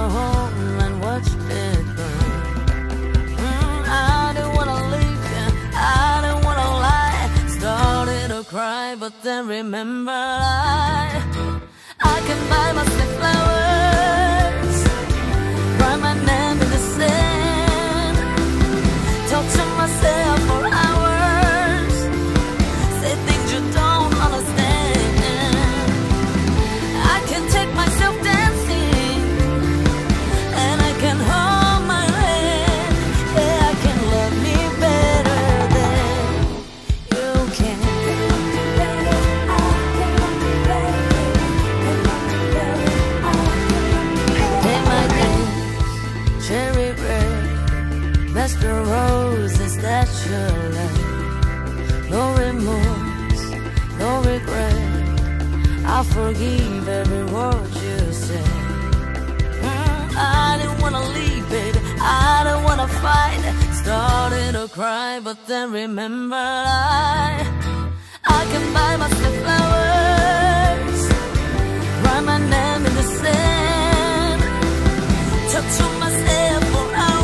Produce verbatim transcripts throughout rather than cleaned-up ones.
your home and watch it burn. Mm, I didn't wanna leave you, I didn't wanna lie. Started to cry, but then remember I I can buy myself flowers, write my name in the sand, talk to myself for hours, say things you don't understand. I can take myself dancing, and I can hold my hand. Yeah, I can love me better than you can. The roses that you left, no remorse, no regret. I forgive every word you said. Mm, I didn't wanna leave it, I didn't wanna fight. Started to cry, but then remember I I can buy myself flowers, write my name in the sand, talk to myself for hours.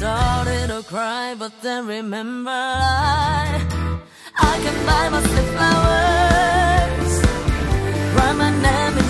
Started to cry, but then remember I I can buy myself flowers, write my name in